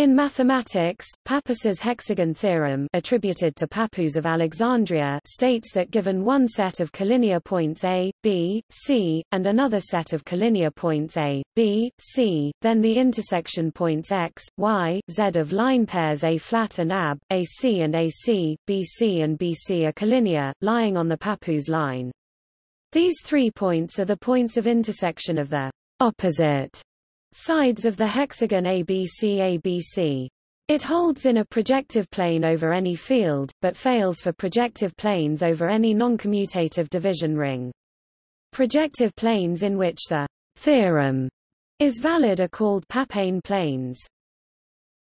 In mathematics, Pappus's hexagon theorem, attributed to Pappus of Alexandria, states that given one set of collinear points A, B, C, and another set of collinear points A, B, C, then the intersection points X, Y, Z of line pairs A flat and AB, AC and AC, BC and BC are collinear, lying on the Pappus line. These 3 points are the points of intersection of the opposite sides of the hexagon ABC-ABC. It holds in a projective plane over any field, but fails for projective planes over any noncommutative division ring. Projective planes in which the theorem is valid are called Pappian planes.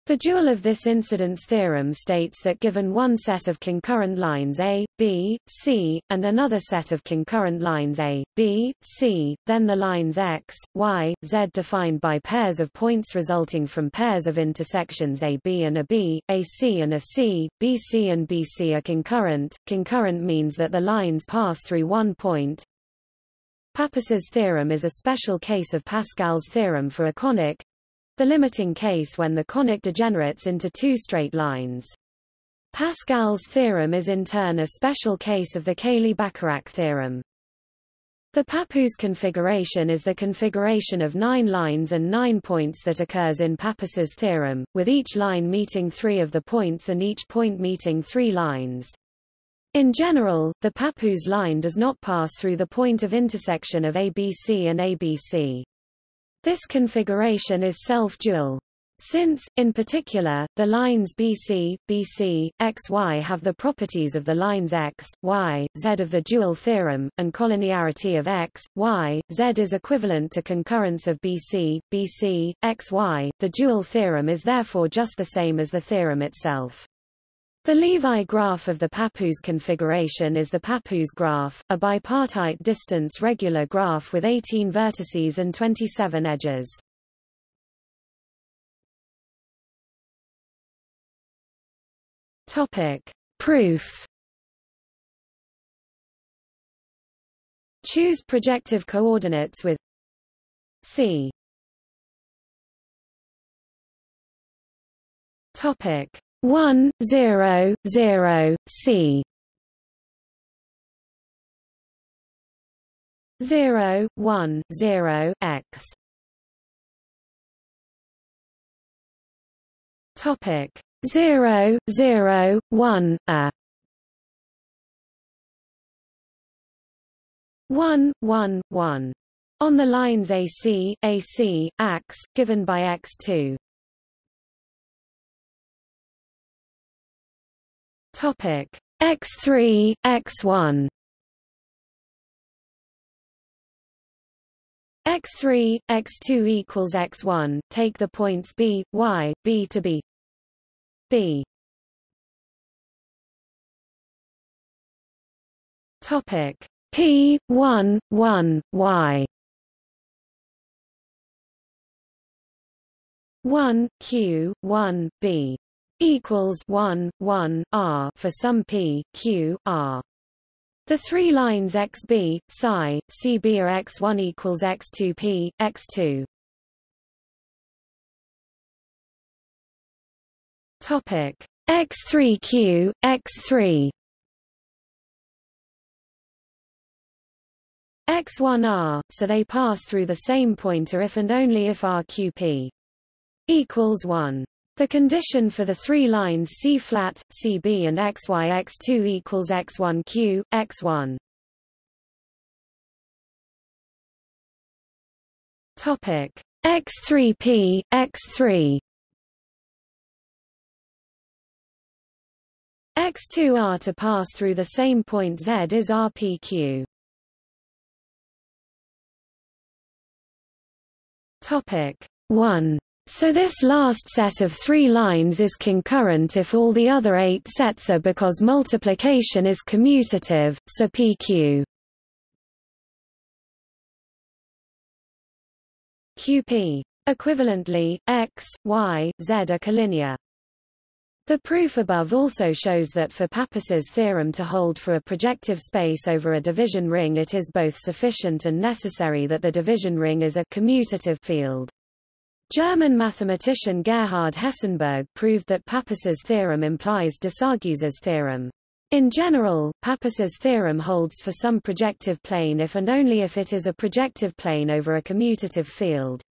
The dual of this incidence theorem states that given one set of concurrent lines A, B, C, and another set of concurrent lines A, B, C, then the lines X, Y, Z defined by pairs of points resulting from pairs of intersections A, B and A, B, A, C and A, C, B, C and B, C are concurrent. Concurrent means that the lines pass through one point. Pappus's theorem is a special case of Pascal's theorem for a conic, the limiting case when the conic degenerates into two straight lines. Pascal's theorem is in turn a special case of the Cayley-Bacharach theorem. The Pappus configuration is the configuration of 9 lines and 9 points that occurs in Pappus's theorem, with each line meeting 3 of the points and each point meeting 3 lines. In general, the Pappus line does not pass through the point of intersection of ABC and ABC. This configuration is self-dual. Since, in particular, the lines BC, BC, XY have the properties of the lines X, Y, Z of the dual theorem, and collinearity of X, Y, Z is equivalent to concurrence of BC, BC, XY, the dual theorem is therefore just the same as the theorem itself. The Levi graph of the Pappus configuration is the Pappus graph, a bipartite distance regular graph with 18 vertices and 27 edges. Topic: Proof. Choose projective coordinates with C. Topic: 1, 0, 0, C. 0, 1, 0, X. Topic: 0, 0, 1, A. 1, 1, 1. On the lines AC, AC, AX, given by X2. Topic: X3, X1. X3, X2 equals X1. Take the points B, Y, B to be B. Topic: P, 1, 1, Y. 1, Q, 1, B. Equals 1, 1, R for some P, Q, R. The 3 lines XB, Psi, CB are X1 equals X2 P, X2. Topic: X3 Q, X3. X1 R, so they pass through the same pointer if and only if RQP equals 1. The condition for the 3 lines C flat, CB and XY X2 equals X1 Q, X1. Topic: X3 P, X3. X2 R to pass through the same point Z is RPQ. Topic: 1. So this last set of 3 lines is concurrent if all the other 8 sets are, because multiplication is commutative, so PQ. QP. Equivalently, X, Y, Z are collinear. The proof above also shows that for Pappus's theorem to hold for a projective space over a division ring, it is both sufficient and necessary that the division ring is a commutative field. German mathematician Gerhard Hessenberg proved that Pappus's theorem implies Desargues's theorem. In general, Pappus's theorem holds for some projective plane if and only if it is a projective plane over a commutative field.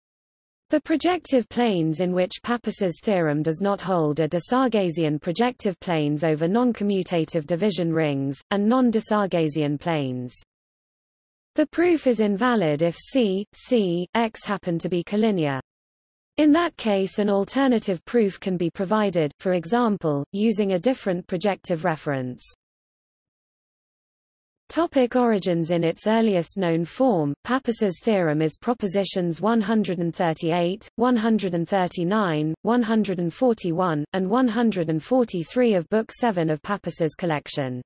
The projective planes in which Pappus's theorem does not hold are Desarguesian projective planes over non-commutative division rings, and non-Desarguesian planes. The proof is invalid if C, X happen to be collinear. In that case, an alternative proof can be provided, for example, using a different projective reference. Topic origins. In its earliest known form, Pappus's theorem is propositions 138, 139, 141, and 143 of Book 7 of Pappus's collection.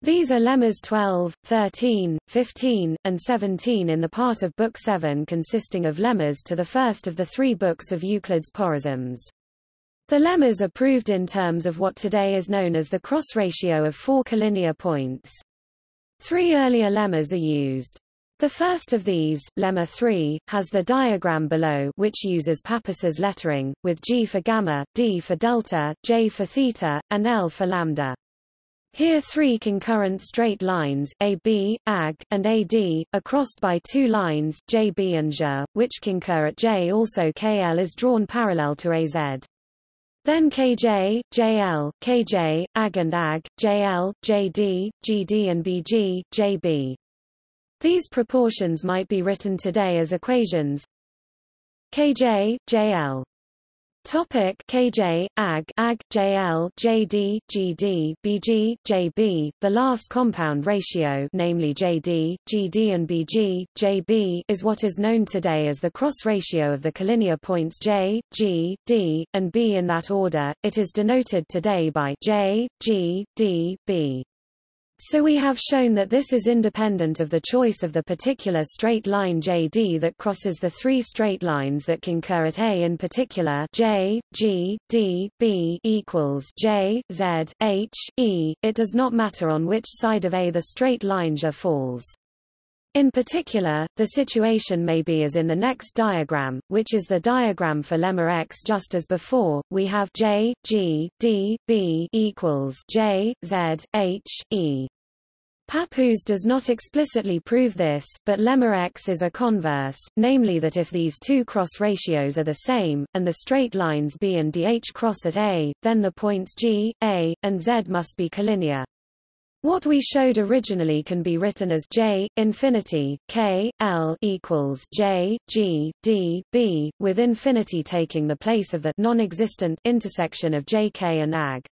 These are lemmas 12, 13, 15, and 17 in the part of Book 7 consisting of lemmas to the first of the three books of Euclid's porisms. The lemmas are proved in terms of what today is known as the cross-ratio of four collinear points. Three earlier lemmas are used. The first of these, lemma 3, has the diagram below, which uses Pappus's lettering, with G for gamma, D for delta, J for theta, and L for lambda. Here three concurrent straight lines, AB, AG, and AD, are crossed by two lines, JB and J, which concur at J. Also KL is drawn parallel to AZ. Then KJ, JL, KJ, AG and AG, JL, JD, GD and BG, JB. These proportions might be written today as equations KJ, JL. Topic KJ, AG, AG, JL, JD, GD, BG, JB. The last compound ratio, namely JD, GD and BG, JB, is what is known today as the cross-ratio of the collinear points J, G, D, and B in that order. It is denoted today by J, G, D, B. So we have shown that this is independent of the choice of the particular straight line JD that crosses the three straight lines that concur at A. In particular, J, G, D, B equals J, Z, H, E. It does not matter on which side of A the straight line J falls. In particular, the situation may be as in the next diagram, which is the diagram for lemma X. Just as before, we have J, G, D, B equals J, Z, H, E. Pappus does not explicitly prove this, but lemma X is a converse, namely that if these two cross ratios are the same, and the straight lines B and DH cross at A, then the points G, A, and Z must be collinear. What we showed originally can be written as J, infinity, K, L equals J, G, D, B, with infinity taking the place of the non-existent intersection of J, K and AG.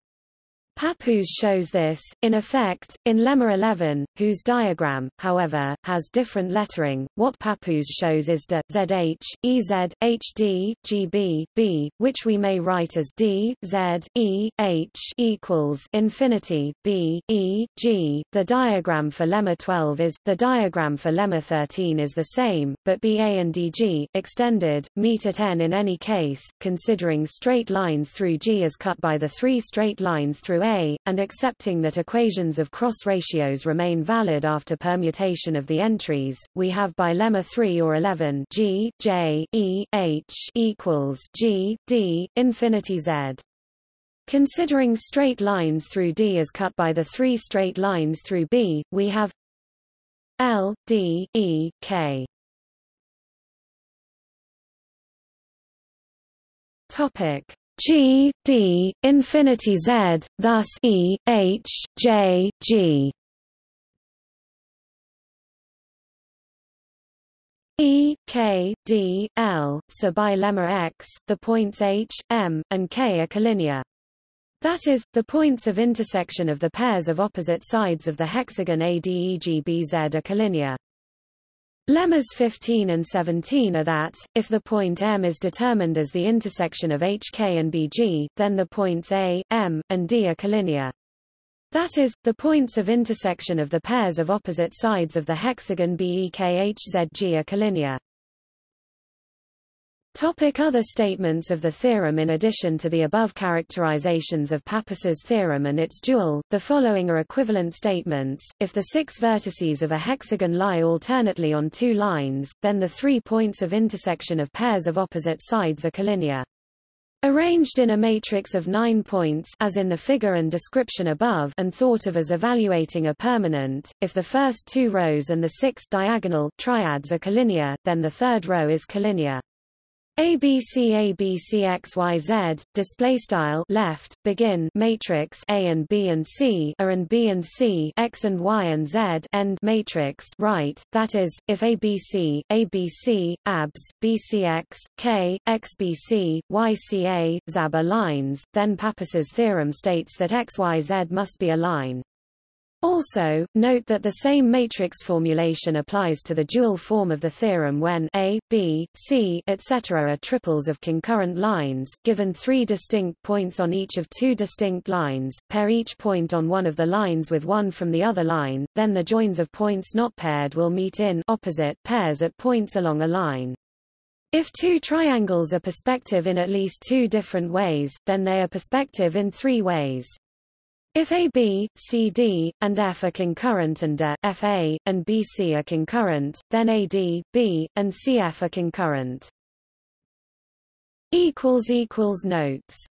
Pappus shows this, in effect, in lemma 11, whose diagram, however, has different lettering. What Pappus shows is d, zh, ez, hd, gb, b, which we may write as d, z, e, h equals infinity, b, e, g. The diagram for lemma 12 is, the diagram for lemma 13 is the same, but ba and dg, extended, meet at n in any case, considering straight lines through g as cut by the three straight lines through A, and accepting that equations of cross-ratios remain valid after permutation of the entries, we have by lemma 3 or 11 G, J, E, H equals G, D, infinity Z. Considering straight lines through D as cut by the three straight lines through B, we have L, D, E, K. G, D, infinity Z, thus E, H, J, G. E, K, D, L, so by lemma X, the points H, M, and K are collinear. That is, the points of intersection of the pairs of opposite sides of the hexagon ADEGBZ are collinear. Lemmas 15 and 17 are that, if the point M is determined as the intersection of HK and BG, then the points A, M, and D are collinear. That is, the points of intersection of the pairs of opposite sides of the hexagon BEKHZG are collinear. Other statements of the theorem. In addition to the above characterizations of Pappus's theorem and its dual, the following are equivalent statements. If the 6 vertices of a hexagon lie alternately on 2 lines, then the 3 points of intersection of pairs of opposite sides are collinear. Arranged in a matrix of 9 points as in the figure and description above and thought of as evaluating a permanent, if the first 2 rows and the 6th diagonal triads are collinear, then the 3rd row is collinear. ABCABCXYZ display style left begin matrix A and B and C X and Y and Z end matrix right. That is, if ABC ABC ABS BCX K XBC YCA ZAB are lines, then Pappus's theorem states that XYZ must be a line. Also, note that the same matrix formulation applies to the dual form of the theorem when A, B, C, etc. are triples of concurrent lines, given 3 distinct points on each of 2 distinct lines, pair each point on one of the lines with one from the other line, then the joins of points not paired will meet in opposite pairs at points along a line. If 2 triangles are perspective in at least 2 different ways, then they are perspective in 3 ways. If AB, CD, and F are concurrent and FA and BC are concurrent, then AD, B, and CF are concurrent. Notes